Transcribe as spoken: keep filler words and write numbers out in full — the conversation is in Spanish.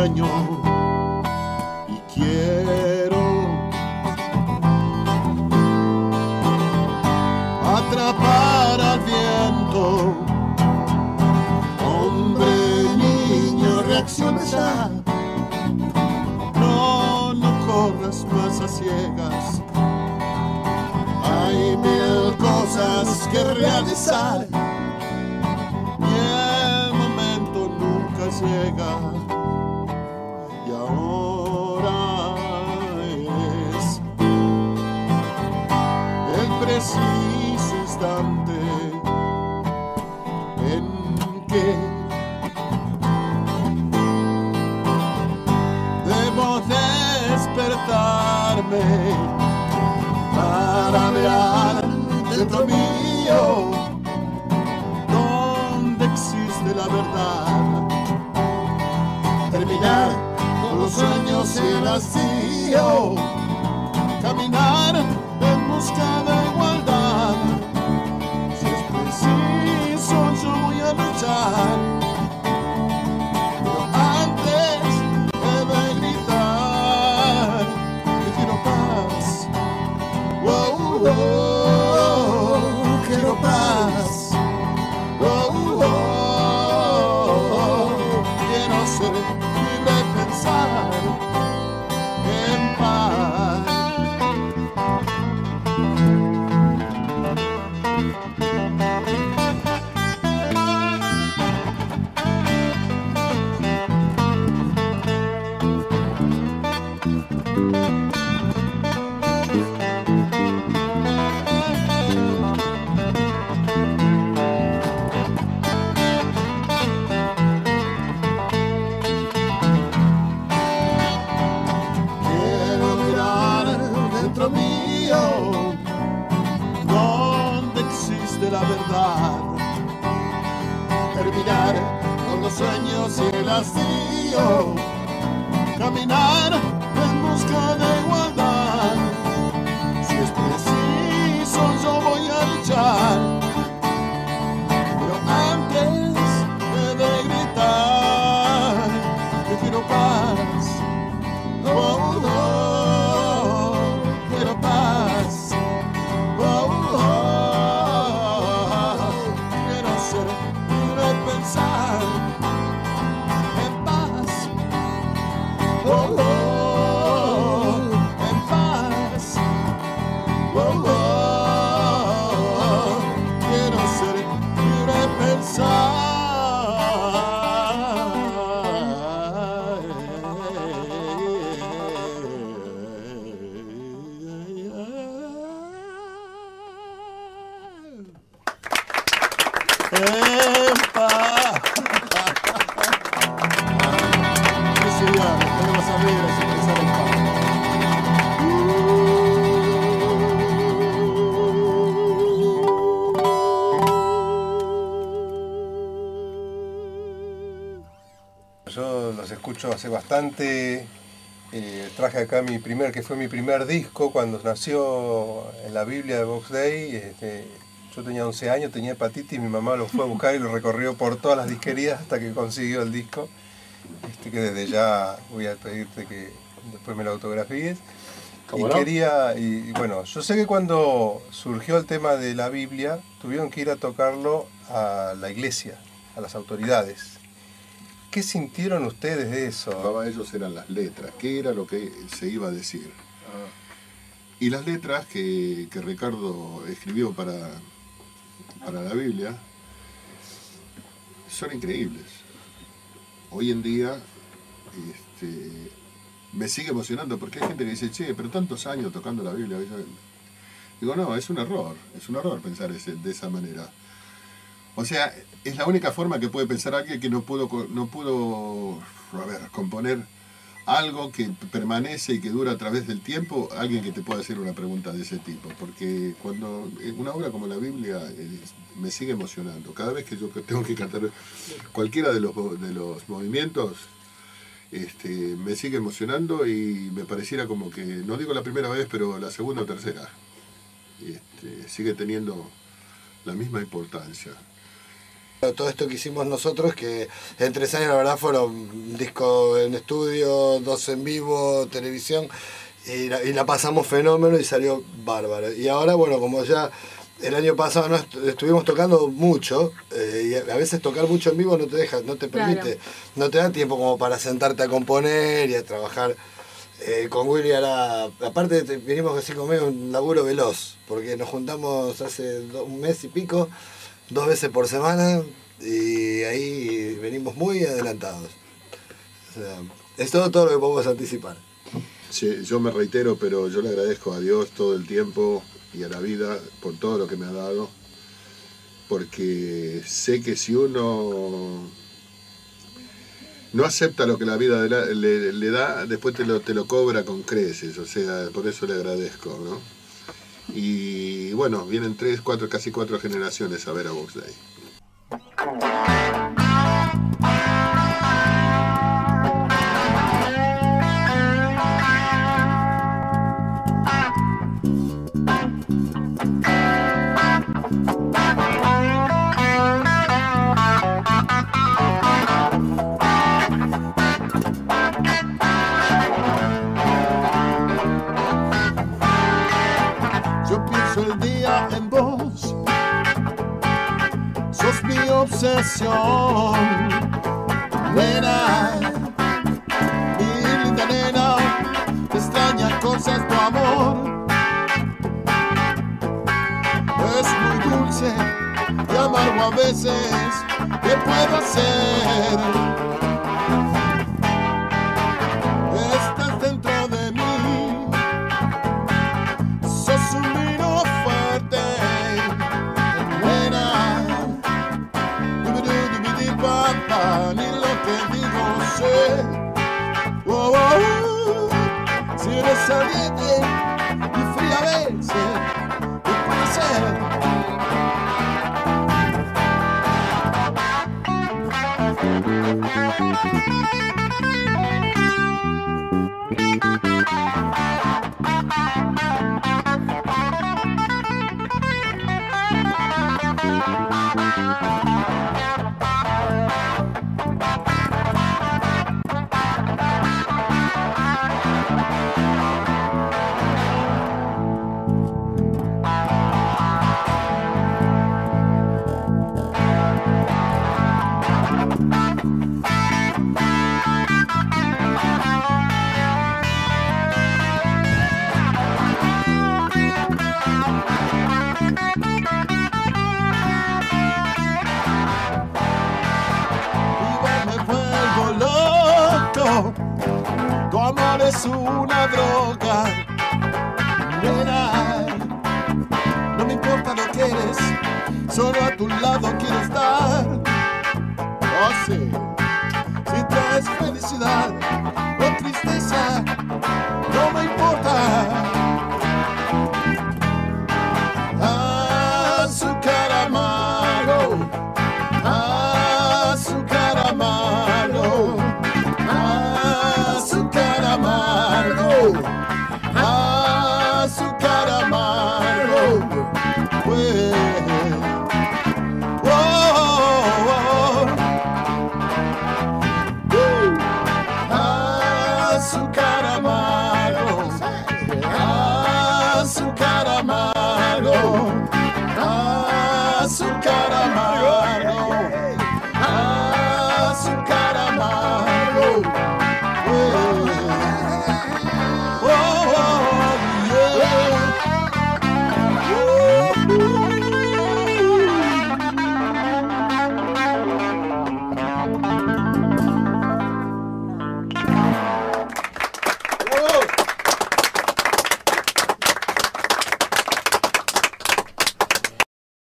sueño y quiero atrapar al viento. Hombre, niño, reacciona ya. No, no corras más a ciegas. Hay mil cosas que realizar. Llega y ahora es el preciso instante en que debo despertarme para mirar dentro mío donde existe la verdad. Terminar con los sueños y el vacío, caminar en busca de igualdad. Si es preciso yo voy a luchar, pero antes debe gritar que quiero paz. Oh, oh, oh, quiero paz. Oh, oh, oh, quiero ser en paz. Terminar con los sueños y el vacío, caminar en busca de igualdad. Si es preciso yo voy a luchar, pero antes he de gritar que quiero paz. Oh, oh, oh, quiero paz. Oh, oh, oh. En paz, oh, oh, en paz, oh, oh, quiero ser libre de pensar. En paz. Yo los escucho hace bastante, eh, traje acá mi primer, que fue mi primer disco cuando nació en La Biblia de Vox Dei. Este, yo tenía once años, tenía hepatitis, mi mamá lo fue a buscar y lo recorrió por todas las disquerías hasta que consiguió el disco. Este, que desde ya voy a pedirte que después me lo autografíes. Y no? quería, y, y bueno, yo sé que cuando surgió el tema de La Biblia tuvieron que ir a tocarlo a la iglesia, a las autoridades. ¿Qué sintieron ustedes de eso? Para ellos eran las letras, qué era lo que se iba a decir. Ah. Y las letras que, que Ricardo escribió para, para la Biblia son increíbles. Hoy en día este, me sigue emocionando porque hay gente que dice, che, pero tantos años tocando la Biblia. Digo, no, es un error, es un error pensar ese, de esa manera. O sea, es la única forma que puede pensar alguien que no pudo, no pudo a ver, componer algo que permanece y que dura a través del tiempo, alguien que te pueda hacer una pregunta de ese tipo. Porque cuando una obra como la Biblia es, me sigue emocionando. Cada vez que yo tengo que cantar cualquiera de los, de los movimientos, este, me sigue emocionando y me pareciera como que, no digo la primera vez, pero la segunda o tercera. Este, sigue teniendo la misma importancia. Todo esto que hicimos nosotros, que en tres años la verdad fueron un disco en estudio, dos en vivo, televisión, y la, y la pasamos fenómeno y salió bárbaro. Y ahora, bueno, como ya el año pasado no est estuvimos tocando mucho, eh, y a veces tocar mucho en vivo no te deja, no te permite, claro. No te da tiempo como para sentarte a componer y a trabajar. Eh, con Willy ahora, aparte vinimos así conmigo un laburo veloz, porque nos juntamos hace do, un mes y pico, dos veces por semana, y ahí venimos muy adelantados. O sea, es todo, todo lo que podemos anticipar. Sí, yo me reitero, pero yo le agradezco a Dios todo el tiempo y a la vida por todo lo que me ha dado, porque sé que si uno no acepta lo que la vida de la, le, le da, después te lo, te lo cobra con creces, o sea, por eso le agradezco, ¿no? Y bueno, vienen tres, cuatro, casi cuatro generaciones a ver a Vox Dei. Obsesión, nena, mi linda nena, te extrañan cosas tu amor. Es muy dulce y amargo a veces, ¿qué puedo hacer? Estás dentro de mí, sos un vino fuerte. Ni lo que digo sé. Oh, oh, oh. Si eres saliente y fría a veces, ¿qué puede ser? Es una droga, nena, no me importa lo que eres, solo a tu lado quiero estar. Oh sí, si traes felicidad